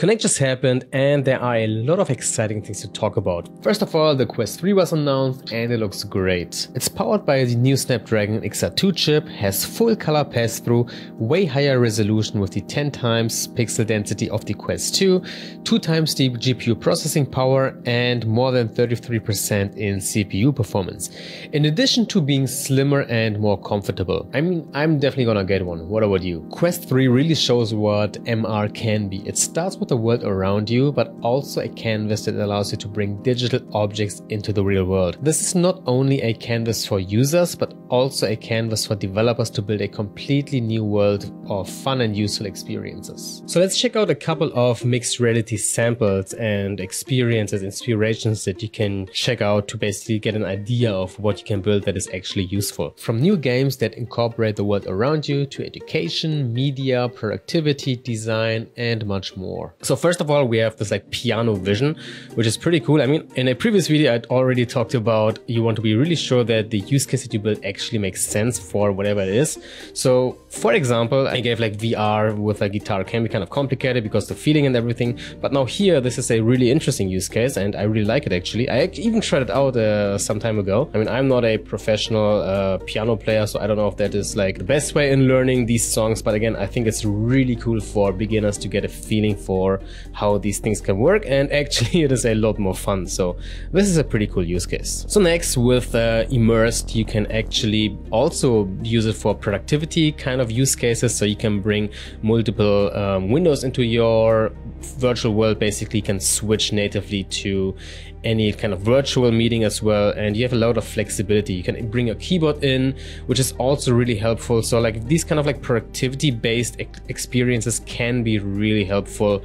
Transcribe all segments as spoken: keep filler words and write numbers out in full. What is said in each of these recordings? Connect just happened and there are a lot of exciting things to talk about. First of all, the Quest three was announced and it looks great. It's powered by the new Snapdragon X R two chip, has full color pass-through, way higher resolution with the ten times pixel density of the Quest two, two times the G P U processing power and more than thirty-three percent in C P U performance. In addition to being slimmer and more comfortable. I mean, I'm definitely gonna get one. What about you? Quest three really shows what M R can be. It starts with the world around you, but also a canvas that allows you to bring digital objects into the real world. This is not only a canvas for users, but also a canvas for developers to build a completely new world of fun and useful experiences. So let's check out a couple of mixed reality samples and experiences, inspirations that you can check out to basically get an idea of what you can build that is actually useful. From new games that incorporate the world around you to education, media, productivity, design, and much more. So first of all, we have this like Piano Vision, which is pretty cool. I mean, in a previous video, I'd already talked about you want to be really sure that the use case that you build actually makes sense for whatever it is. So for example, I gave like V R with a guitar. It can be kind of complicated because the feeling and everything. But now here, this is a really interesting use case and I really like it actually. I even tried it out uh, some time ago. I mean, I'm not a professional uh, piano player, so I don't know if that is like the best way in learning these songs. But again, I think it's really cool for beginners to get a feeling for how these things can work, and actually it is a lot more fun. So this is a pretty cool use case. So next, with uh, Immersed, you can actually also use it for productivity kind of use cases. So you can bring multiple um, windows into your virtual world, basically you can switch natively to any kind of virtual meeting as well, and you have a lot of flexibility. You can bring your keyboard in, which is also really helpful. So like these kind of like productivity based experiences can be really helpful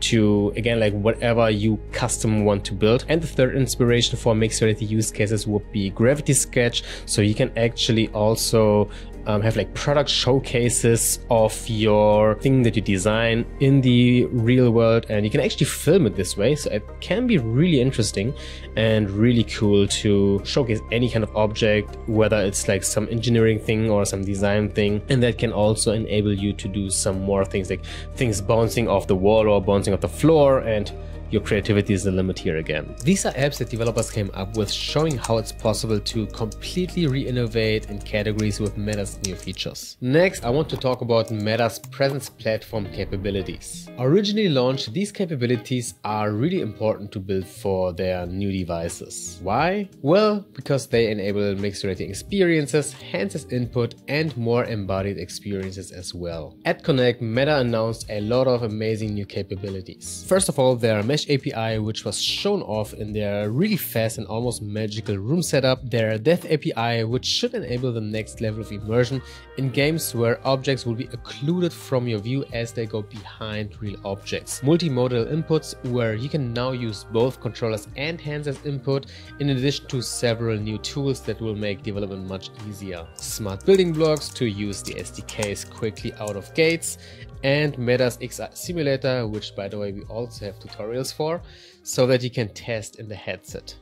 to, again, like whatever you custom want to build. And the third inspiration for mixed reality use cases would be Gravity Sketch. So you can actually also um, have like product showcases of your thing that you design in the real world, and you can actually film it this way. So it can be really interesting and really cool to showcase any kind of object, whether it's like some engineering thing or some design thing. And that can also enable you to do some more things, like things bouncing off the wall or bouncing off the floor, and your creativity is the limit here again. These are apps that developers came up with showing how it's possible to completely re-innovate in categories with Meta's new features. Next, I want to talk about Meta's Presence Platform capabilities. Originally launched, these capabilities are really important to build for their new devices. Why? Well, because they enable mixed reality experiences, hands-on input, and more embodied experiences as well. At Connect, Meta announced a lot of amazing new capabilities. First of all, there are A P I, which was shown off in their really fast and almost magical room setup. Their Depth A P I, which should enable the next level of immersion in games where objects will be occluded from your view as they go behind real objects. Multimodal inputs, where you can now use both controllers and hands as input, in addition to several new tools that will make development much easier. Smart building blocks to use the S D Ks quickly out of gates, and Meta's X R simulator, which by the way we also have tutorials for, so that you can test in the headset.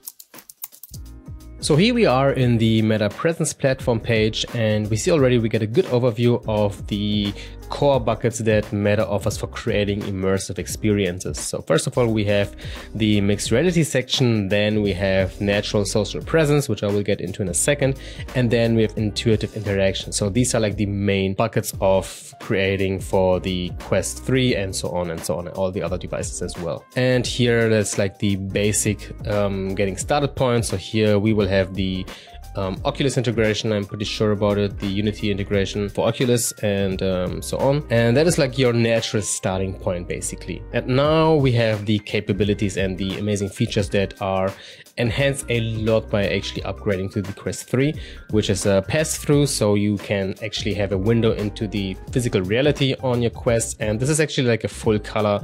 So here we are in the Meta Presence Platform page, and we see already we get a good overview of the core buckets that Meta offers for creating immersive experiences. So first of all, we have the mixed reality section, then we have natural social presence, which I will get into in a second, and then we have intuitive interaction. So these are like the main buckets of creating for the Quest three and so on and so on, and all the other devices as well. And here that's like the basic um, getting started point. So here we will have have the um, Oculus integration, I'm pretty sure about it, the Unity integration for Oculus, and um, so on. And that is like your natural starting point basically. And now we have the capabilities and the amazing features that are enhanced a lot by actually upgrading to the Quest three, which is a pass-through, so you can actually have a window into the physical reality on your Quest, and this is actually like a full color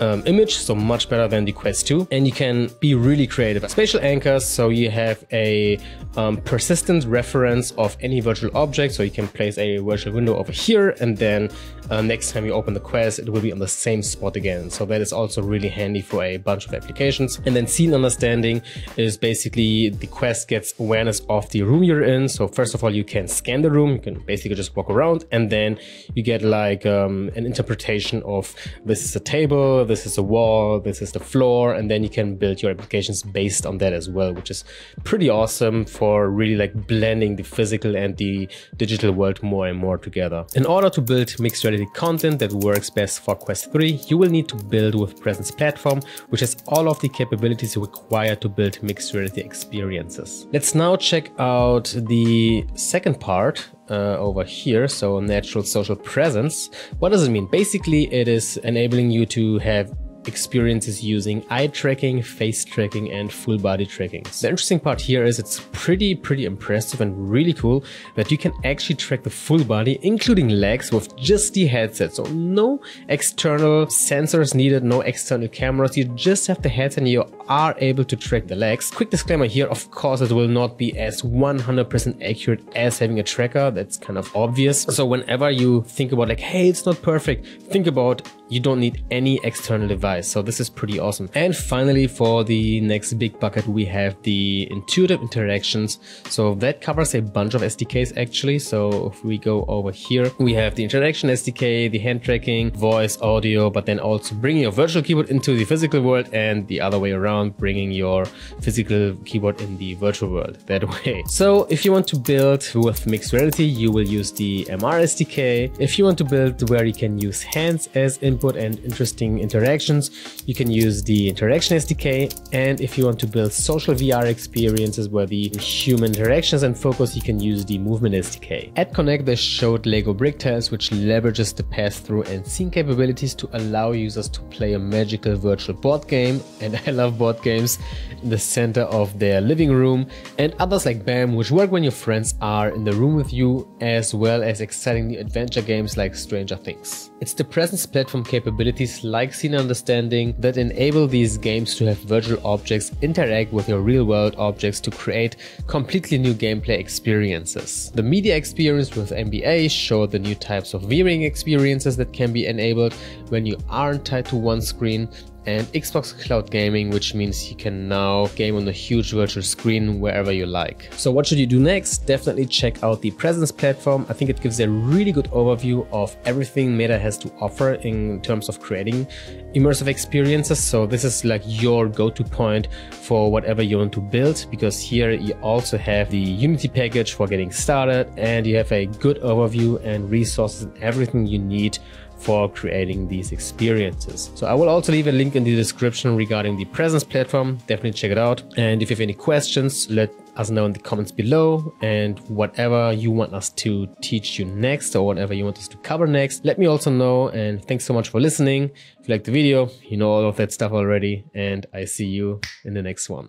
Um, image, so much better than the Quest two. And you can be really creative. Spatial anchors, so you have a um, persistent reference of any virtual object, so you can place a virtual window over here, and then uh, next time you open the Quest, it will be on the same spot again. So that is also really handy for a bunch of applications. And then scene understanding is basically the Quest gets awareness of the room you're in. So first of all, you can scan the room, you can basically just walk around, and then you get like um, an interpretation of this is a table, this is a wall, this is the floor, and then you can build your applications based on that as well, which is pretty awesome for really like blending the physical and the digital world more and more together. In order to build mixed reality content that works best for Quest three, you will need to build with Presence Platform, which has all of the capabilities required to build mixed reality experiences. Let's now check out the second part. Uh, over here, so natural social presence. What does it mean? Basically, it is enabling you to have experiences using eye tracking, face tracking, and full body tracking. So the interesting part here is it's pretty, pretty impressive and really cool that you can actually track the full body, including legs, with just the headset. So no external sensors needed, no external cameras. You just have the headset and you are able to track the legs. Quick disclaimer here, of course, it will not be as one hundred percent accurate as having a tracker. That's kind of obvious. So whenever you think about like, hey, it's not perfect, think about you don't need any external device. So this is pretty awesome. And finally, for the next big bucket, we have the intuitive interactions. So that covers a bunch of S D Ks actually. So if we go over here, we have the Interaction S D K, the hand tracking, voice, audio, but then also bringing your virtual keyboard into the physical world and the other way around, bringing your physical keyboard in the virtual world that way. So if you want to build with mixed reality, you will use the M R S D K. If you want to build where you can use hands as input and interesting interactions, you can use the Interaction S D K. And if you want to build social V R experiences where the human interactions and focus, you can use the Movement S D K. At Connect, they showed Lego Brick Tiles, which leverages the pass-through and sync capabilities to allow users to play a magical virtual board game, and I love board games, in the center of their living room, and others like BAM, which work when your friends are in the room with you, as well as exciting adventure games like Stranger Things. It's the Presence Platform capabilities like scene understanding that enable these games to have virtual objects interact with your real-world objects to create completely new gameplay experiences. The media experience with N B A showed the new types of viewing experiences that can be enabled when you aren't tied to one screen, and Xbox Cloud Gaming, which means you can now game on a huge virtual screen wherever you like. So what should you do next? Definitely check out the Presence Platform. I think it gives a really good overview of everything Meta has to offer in terms of creating immersive experiences. So this is like your go-to point for whatever you want to build, because here you also have the Unity package for getting started, and you have a good overview and resources and everything you need for creating these experiences. So I will also leave a link in the description regarding the Presence Platform. Definitely check it out. And if you have any questions, let us know in the comments below, and whatever you want us to teach you next or whatever you want us to cover next, let me also know. And thanks so much for listening. If you liked the video, you know all of that stuff already, and I see you in the next one.